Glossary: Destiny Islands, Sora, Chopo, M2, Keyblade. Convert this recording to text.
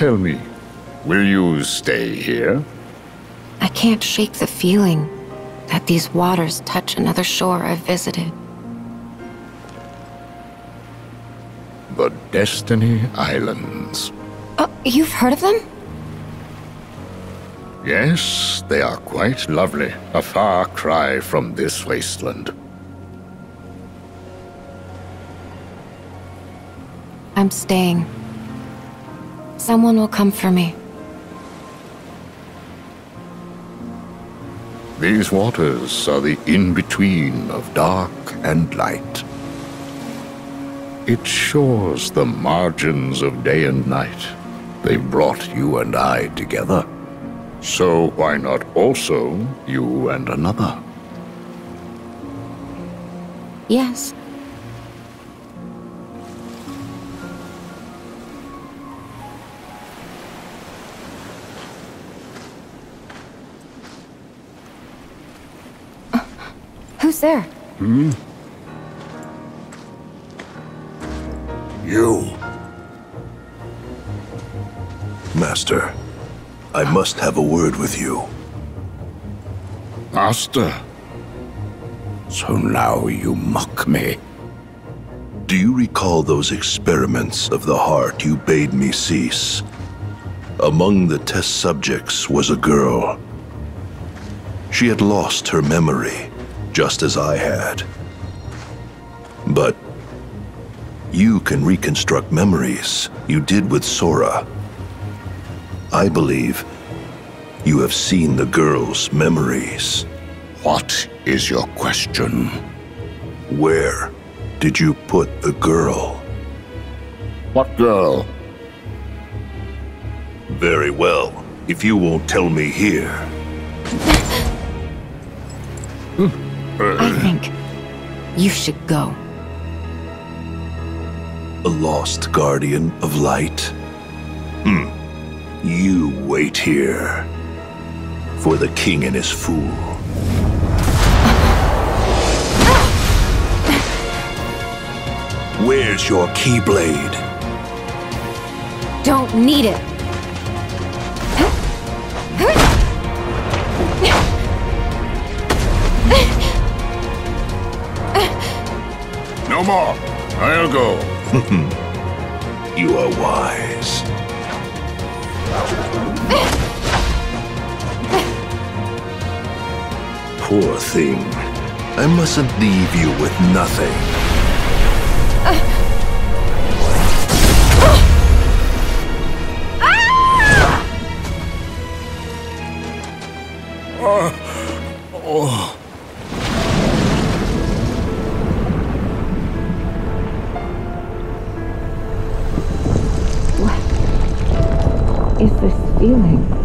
Tell me, will you stay here? I can't shake the feeling that these waters touch another shore I've visited. The Destiny Islands. Oh, you've heard of them? Yes, they are quite lovely. A far cry from this wasteland. I'm staying. Someone will come for me. These waters are the in-between of dark and light. It shows the margins of day and night. They've brought you and I together. So why not also you and another? Yes. Who's there? Hmm? You. Master, I must have a word with you. Master? So now you mock me. Do you recall those experiments of the heart you bade me cease? Among the test subjects was a girl. She had lost her memory, just as I had. But you can reconstruct memories you did with Sora. I believe you have seen the girl's memories. What is your question? Where did you put the girl? What girl? Very well, if you won't tell me here. I think you should go. A lost guardian of light? You wait here for the king and his fool. Where's your keyblade? Don't need it. No more. I'll go. You are wise. Poor thing. I mustn't leave you with nothing. Oh. Is this feeling?